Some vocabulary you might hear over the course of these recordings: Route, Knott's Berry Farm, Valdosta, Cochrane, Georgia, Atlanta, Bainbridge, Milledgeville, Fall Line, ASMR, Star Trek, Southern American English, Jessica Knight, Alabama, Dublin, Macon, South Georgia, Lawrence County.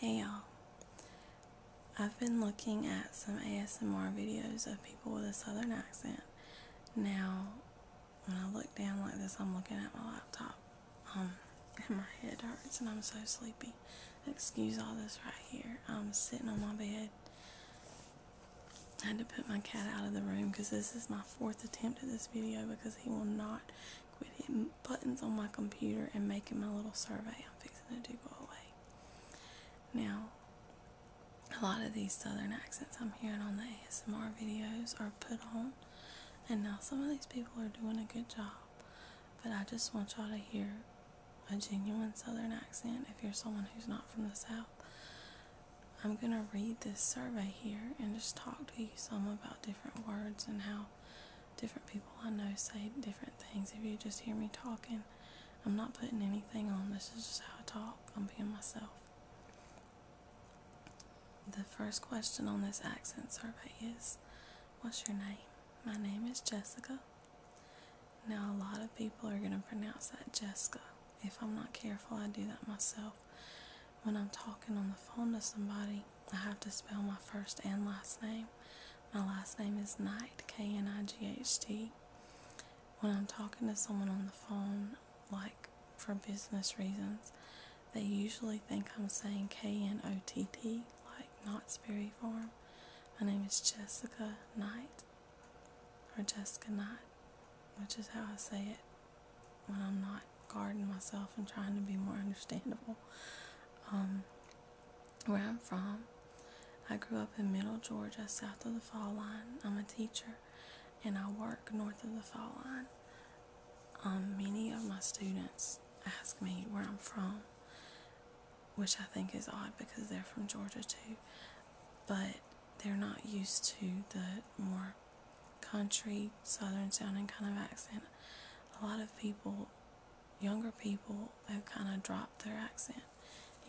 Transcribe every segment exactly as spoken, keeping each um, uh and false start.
Hey y'all, I've been looking at some A S M R videos of people with a southern accent. Now, when I look down like this, I'm looking at my laptop, um, and my head hurts and I'm so sleepy. Excuse all this right here. I'm sitting on my bed. I had to put my cat out of the room because this is my fourth attempt at this video because he will not quit hitting buttons on my computer and making my little survey I'm fixing to do go away. Now, a lot of these southern accents I'm hearing on the A S M R videos are put on, and now some of these people are doing a good job, but I just want y'all to hear a genuine southern accent if you're someone who's not from the South. I'm going to read this survey here and just talk to you some about different words and how different people I know say different things. If you just hear me talking, I'm not putting anything on. This is just how I talk. I'm being myself. The first question on this accent survey is, what's your name? My name is Jessica. Now, a lot of people are going to pronounce that Jessica. If I'm not careful, I do that myself. When I'm talking on the phone to somebody, I have to spell my first and last name. My last name is Knight, K N I G H T. When I'm talking to someone on the phone, like for business reasons, they usually think I'm saying K N O T T, like Knott's Berry Farm. My name is Jessica Knight, or Jessica Knight, which is how I say it when I'm not guarding myself and trying to be more understandable. Um, where I'm from, I grew up in Middle Georgia, south of the Fall Line. I'm a teacher, and I work north of the Fall Line. Um, many of my students ask me where I'm from, which I think is odd because they're from Georgia too, but they're not used to the more country, southern sounding kind of accent. A lot of people, younger people, have kind of dropped their accent.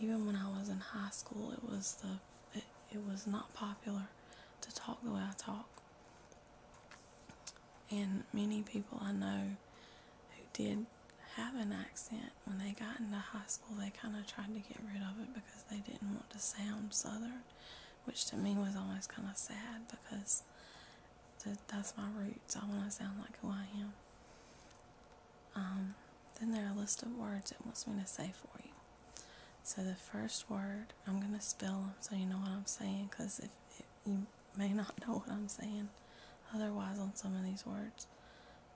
Even when I was in high school, it was the it, it was not popular to talk the way I talk. And many people I know who did have an accent, when they got into high school, they kind of tried to get rid of it because they didn't want to sound southern, which to me was always kind of sad because th that's my roots. I want to sound like who I am. Um, then there are a list of words it wants me to say for you. So the first word, I'm going to spell them so you know what I'm saying, because if, if you may not know what I'm saying otherwise on some of these words.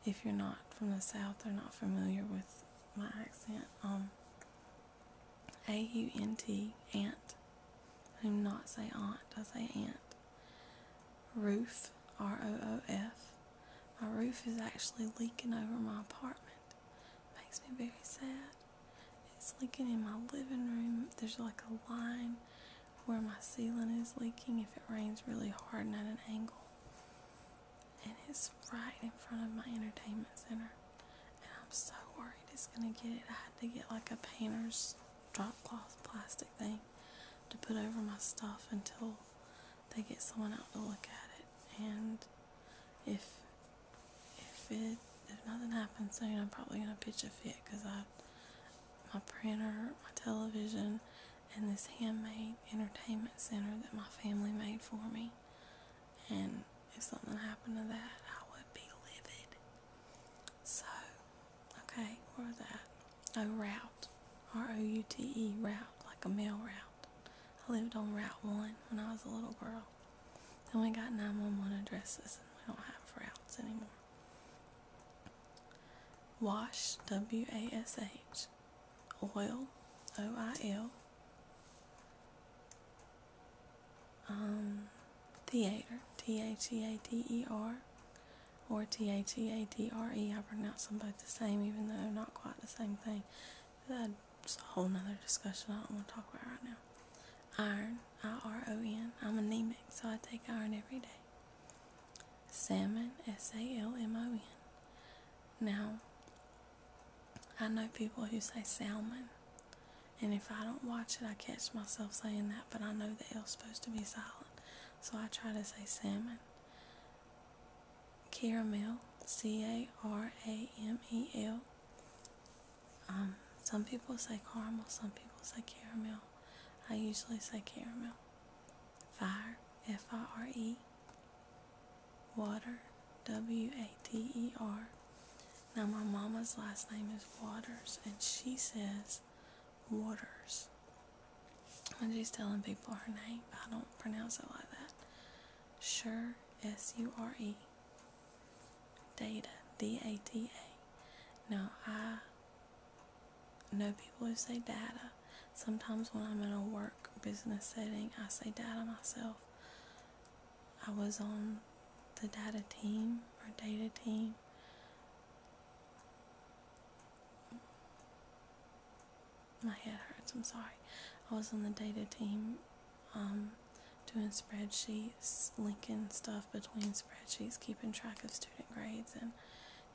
If you're not from the South or not familiar with my accent, um, A U N T, aunt. I do not say aunt, I say aunt. Roof, R O O F. My roof is actually leaking over my apartment. Makes me very sad. It's leaking in my living room. There's like a line where my ceiling is leaking if it rains really hard and at an angle. And it's right in front of my entertainment center. And I'm so worried it's going to get it. I had to get like a painter's drop cloth plastic thing to put over my stuff until they get someone out to look at it. And if, if, it, if nothing happens soon, I'm probably going to pitch a fit because I... my printer, my television, and this handmade entertainment center that my family made for me. And if something happened to that, I would be livid. So, okay, where was that? Oh, Route. R O U T E, Route, like a mail route. I lived on Route one when I was a little girl. Then we got nine one one addresses, and we don't have routes anymore. Wash, W A S H. Oil, O I L, um, theater, T H E A T E R, or T H E A T R E. I pronounce them both the same, even though they're not quite the same thing. That's a whole nother discussion I don't want to talk about right now. Iron, I R O N, I'm anemic, so I take iron every day. Salmon, S A L M O N. Now, I know people who say salmon, and if I don't watch it, I catch myself saying that, but I know the L's supposed to be silent, so I try to say salmon. Caramel, C A R A M E L. Um, some people say caramel, some people say caramel. I usually say caramel. Fire, F I R E. Water, W A T E R. Now my mama's last name is Waters, and she says Waters when she's telling people her name, but I don't pronounce it like that. Sure, S U R E. Data, D A T A. Now I know people who say data. Sometimes when I'm in a work business setting, I say data myself. I was on the data team or data team. My head hurts, I'm sorry. I was on the data team um, doing spreadsheets, linking stuff between spreadsheets, keeping track of student grades and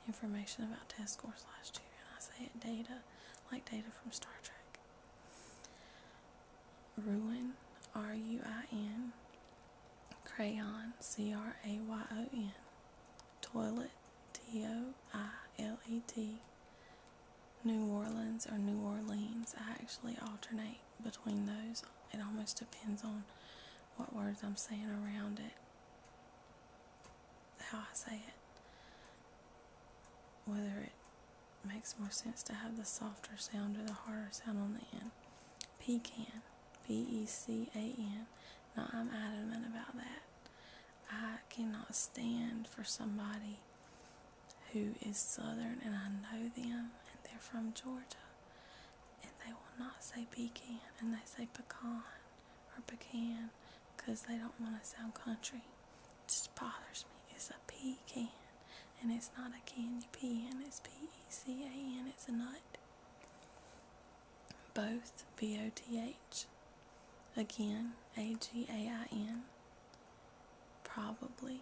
information about test scores last year. And I say it data, like data from Star Trek. Ruin, R U I N. Crayon, C R A Y O N. Toilet, T O I L E T. New Orleans or New Orleans. I actually alternate between those. It almost depends on what words I'm saying around it, how I say it, whether it makes more sense to have the softer sound or the harder sound on the end. Pecan, P E C A N. Now, I'm adamant about that. I cannot stand for somebody who is Southern and I know them and they're from Georgia and they will not say pecan and they say pecan or pecan because they don't want to sound country. It just bothers me. It's a pecan and it's not a candy pecan. It's P E C A N. It's a nut. Both, B O T H. Again, A G A I N. Probably,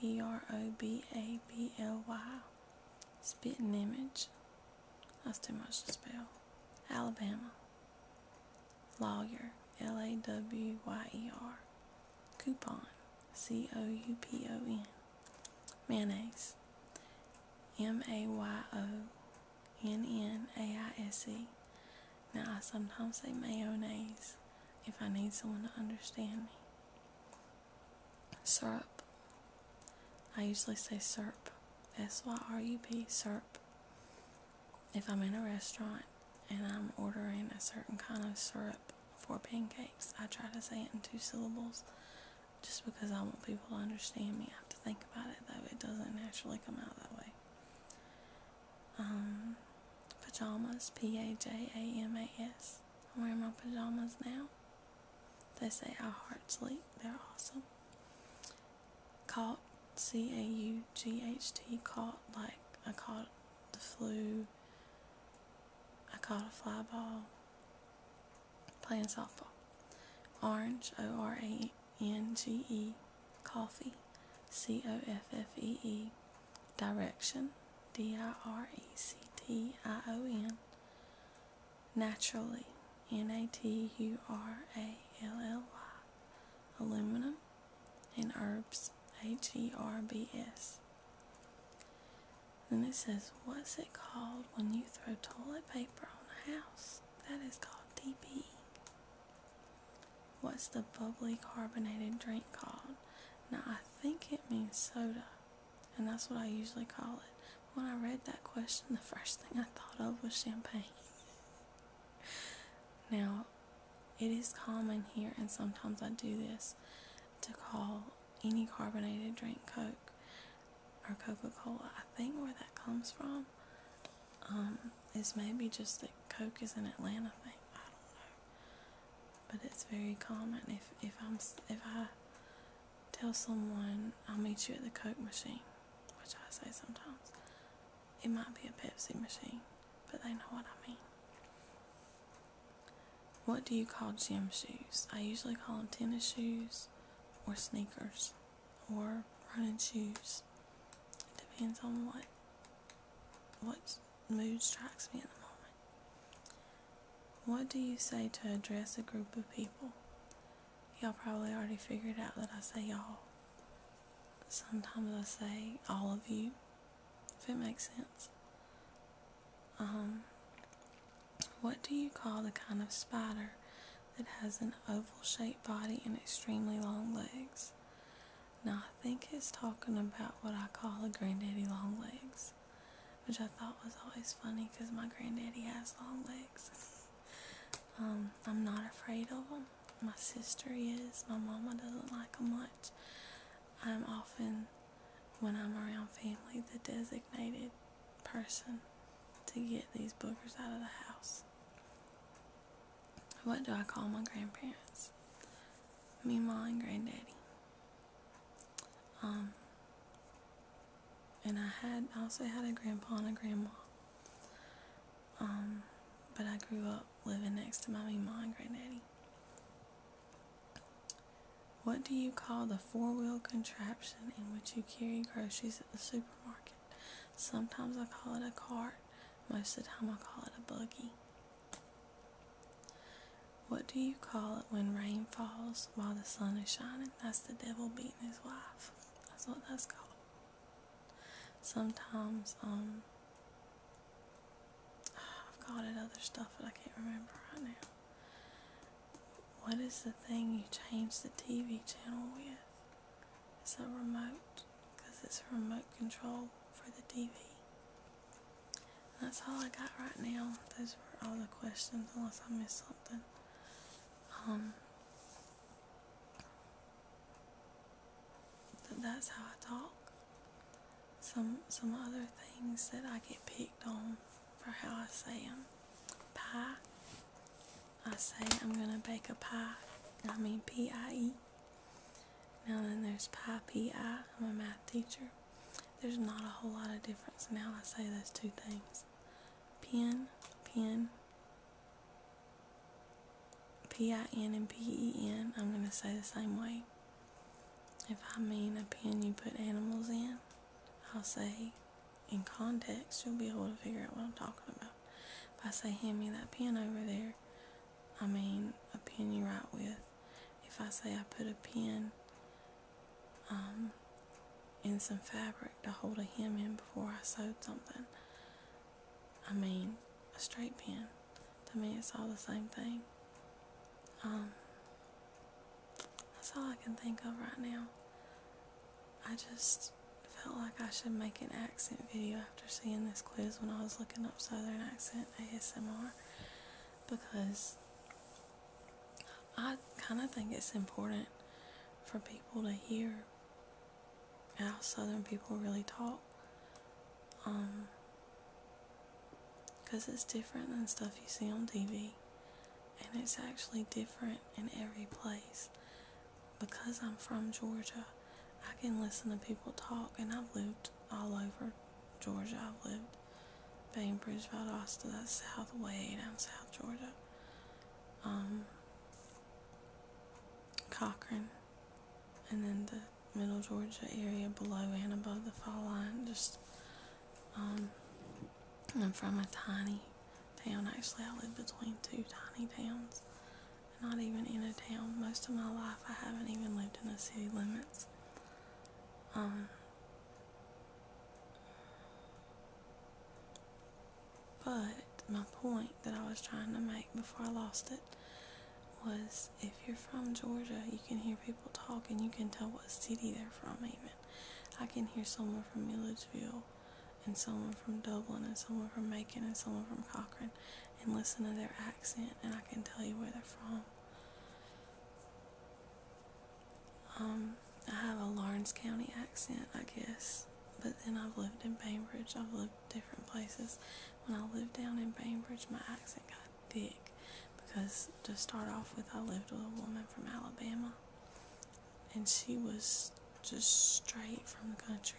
P R O B A B L Y. Spitting image. That's too much to spell. Alabama. Lawyer, L A W Y E R. Coupon, C O U P O N. Mayonnaise, M A Y O N N A I S E. Now, I sometimes say mayonnaise if I need someone to understand me. Syrup. I usually say syrup, S Y R U P, syrup. If I'm in a restaurant and I'm ordering a certain kind of syrup for pancakes, I try to say it in two syllables just because I want people to understand me. I have to think about it, though. It doesn't naturally come out that way. Um... Pajamas, P A J A M A S. I'm wearing my pajamas now. They say I heart sleep. They're awesome. Caught, C A U G H T, caught, like I caught the flu, I caught a fly ball, playing softball. Orange, O R A N G E, coffee, C O F F E E, direction, D I R E C T. E I O N. Naturally, N A T U R A L L Y. Aluminum and herbs, H E R B S. Then it says, what's it called when you throw toilet paper on a house? That is called T P. What's the bubbly carbonated drink called? Now, I think it means soda, and that's what I usually call it. When I read that question, the first thing I thought of was champagne. Now, it is common here, and sometimes I do this, to call any carbonated drink Coke or Coca-Cola. I think where that comes from um, is maybe just that Coke is an Atlanta thing. I don't know. But it's very common. If, if, I'm, if I tell someone, I'll meet you at the Coke machine, which I say sometimes. It might be a Pepsi machine, but they know what I mean. What do you call gym shoes? I usually call them tennis shoes or sneakers or running shoes. It depends on what, what mood strikes me at the moment. What do you say to address a group of people? Y'all probably already figured out that I say y'all. Sometimes I say all of you. If it makes sense. Um, what do you call the kind of spider It has an oval-shaped body and extremely long legs. Now, I think it's talking about what I call a granddaddy long legs, which I thought was always funny because my granddaddy has long legs. um, I'm not afraid of them. My sister is. My mama doesn't like them much. I'm often, when I'm around family, the designated person to get these boogers out of the house. What do I call my grandparents? Me, ma, and granddaddy. Um, and I had, I also had a grandpa and a grandma. Um, but I grew up living next to my me, ma, and granddaddy. What do you call the four-wheel contraption in which you carry groceries at the supermarket? Sometimes I call it a cart. Most of the time I call it a buggy. What do you call it when rain falls while the sun is shining? That's the devil beating his wife. That's what that's called. Sometimes, um, I've called it other stuff, but I can't remember right now. What is the thing you change the T V channel with? It's a remote, because it's a remote control for the T V. That's all I got right now. Those were all the questions, unless I missed something. Um, but that's how I talk. Some some other things that I get picked on for how I say them. Pie. I say I'm gonna bake a pie. I mean P I E. Now then, there's pie, P I. I'm a math teacher. There's not a whole lot of difference now. I say those two things. Pin, pin. P I N and P E N, I'm going to say the same way. If I mean a pen you put animals in, I'll say, in context, you'll be able to figure out what I'm talking about. If I say, hand me that pen over there, I mean a pen you write with. If I say I put a pen um, in some fabric to hold a hem in before I sewed something, I mean a straight pen. To me, it's all the same thing. Um, that's all I can think of right now. I just felt like I should make an accent video after seeing this quiz when I was looking up Southern accent A S M R, because I kind of think it's important for people to hear how Southern people really talk, um, because it's different than stuff you see on T V. And it's actually different in every place. Because I'm from Georgia, I can listen to people talk, and I've lived all over Georgia. I've lived Bainbridge, Valdosta, that's south, way down South Georgia. Um, Cochrane, and then the middle Georgia area below and above the Fall Line. Just, um, I'm from a tiny town. Actually, I live between two tiny towns, not even in a town. Most of my life, I haven't even lived in the city limits. Um, but my point that I was trying to make before I lost it was, if you're from Georgia, you can hear people talk and you can tell what city they're from even. I can hear someone from Milledgeville, and someone from Dublin, and someone from Macon, and someone from Cochrane, and listen to their accent, and I can tell you where they're from. Um, I have a Lawrence County accent, I guess, but then I've lived in Bainbridge, I've lived different places. When I lived down in Bainbridge, my accent got thick, because to start off with, I lived with a woman from Alabama, and she was just straight from the country.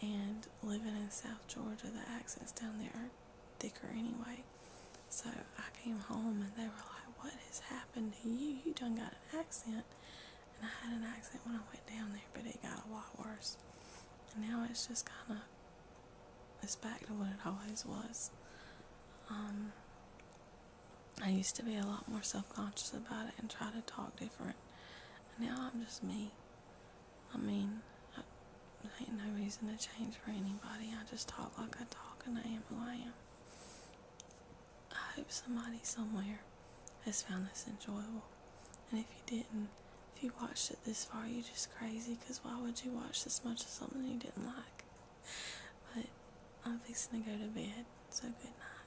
And living in South Georgia, the accents down there are thicker anyway. So I came home and they were like, what has happened to you? You done got an accent. And I had an accent when I went down there, but it got a lot worse. And now it's just kind of, it's back to what it always was. Um, I used to be a lot more self-conscious about it and try to talk different. And now I'm just me. I mean, there ain't no reason to change for anybody. I just talk like I talk, and I am who I am. I hope somebody somewhere has found this enjoyable. And if you didn't, if you watched it this far, you're just crazy, because why would you watch this much of something you didn't like? But I'm fixing to go to bed, so good night.